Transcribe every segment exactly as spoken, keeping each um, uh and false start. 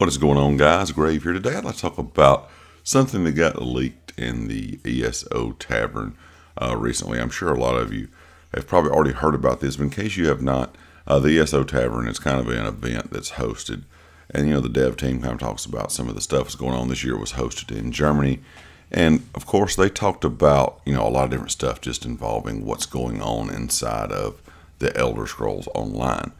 What is going on, guys? Grave here. Today I'd like to talk about something that got leaked in the E S O Tavern uh, recently. I'm sure a lot of you have probably already heard about this, but in case you have not, uh, the E S O Tavern is kind of an event that's hosted. And, you know, the dev team kind of talks about some of the stuff that's going on this year. It was hosted in Germany. And, of course, they talked about, you know, a lot of different stuff just involving what's going on inside of the Elder Scrolls Online.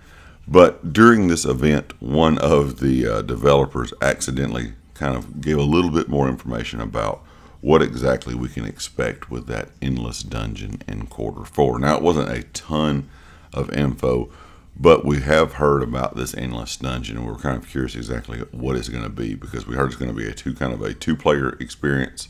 But during this event, one of the uh, developers accidentally kind of gave a little bit more information about what exactly we can expect with that endless dungeon in quarter four. Now, it wasn't a ton of info, but we have heard about this endless dungeon, and we're kind of curious exactly what it's going to be, because we heard it's going to be a two kind of a two-player experience,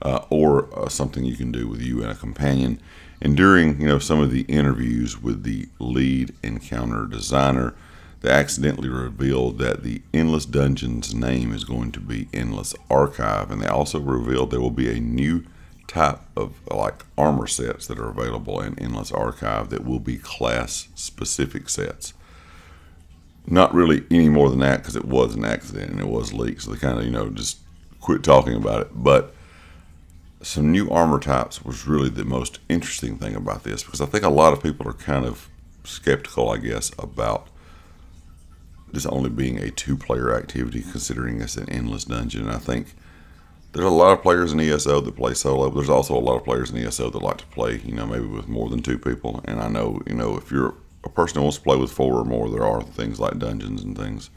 uh, or uh, something you can do with you and a companion. And during, you know, some of the interviews with the lead encounter designer, they accidentally revealed that the Endless Dungeon's name is going to be Endless Archive. And they also revealed there will be a new type of, like, armor sets that are available in Endless Archive that will be class-specific sets. Not really any more than that, because it was an accident and it was leaked, so they kind of, you know, just quit talking about it. But some new armor types was really the most interesting thing about this, because I think a lot of people are kind of skeptical, I guess, about this only being a two-player activity, considering it's an endless dungeon. And I think there's a lot of players in E S O that play solo, but there's also a lot of players in E S O that like to play, you know, maybe with more than two people. And I know, you know, if you're a person that wants to play with four or more, there are things like dungeons and things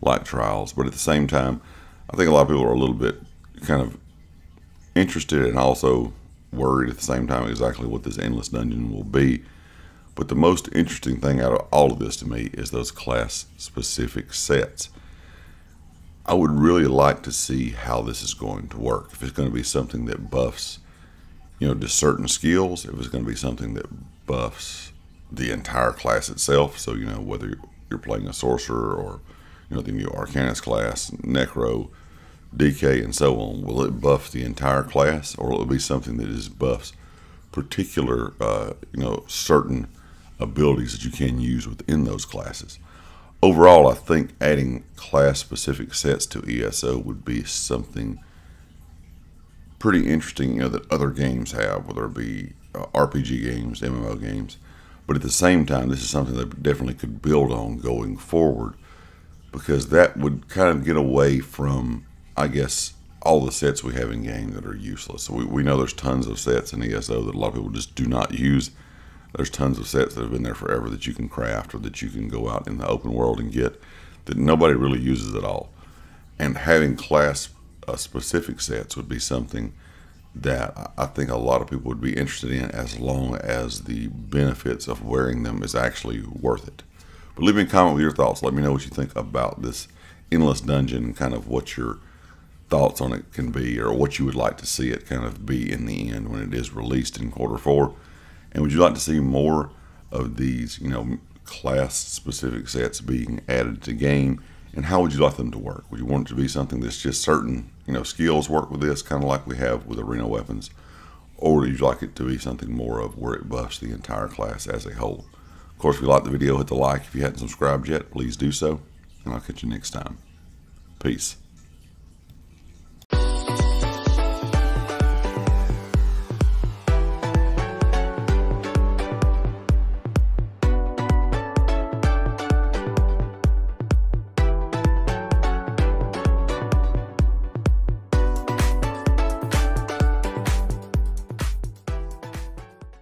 like trials. But at the same time, I think a lot of people are a little bit kind of interested and also worried at the same time exactly what this endless dungeon will be. But the most interesting thing out of all of this to me is those class specific sets. I would really like to see how this is going to work. If it's going to be something that buffs, you know, just certain skills, if it's going to be something that buffs the entire class itself. So, you know, whether you're playing a sorcerer or, you know, the new Arcanist class, Necrom, D K, and so on, will it buff the entire class, or will it be something that is buffs particular, uh, you know, certain abilities that you can use within those classes? Overall, I think adding class-specific sets to E S O would be something pretty interesting, you know, that other games have, whether it be uh, R P G games, M M O games. But at the same time, this is something that definitely could build on going forward, because that would kind of get away from, I guess, all the sets we have in game that are useless. So we, we know there's tons of sets in E S O that a lot of people just do not use. There's tons of sets that have been there forever that you can craft or that you can go out in the open world and get that nobody really uses at all. And having class uh, specific sets would be something that I think a lot of people would be interested in, as long as the benefits of wearing them is actually worth it. But leave me a comment with your thoughts. Let me know what you think about this endless dungeon and kind of what your thoughts on it can be, or what you would like to see it kind of be in the end when it is released in quarter four. And would you like to see more of these, you know, class specific sets being added to game, and how would you like them to work? Would you want it to be something that's just certain, you know, skills work with this, kind of like we have with arena weapons, or would you like it to be something more of where it buffs the entire class as a whole? Of course, if you liked the video, hit the like. If you hadn't subscribed yet, please do so, and I'll catch you next time. Peace.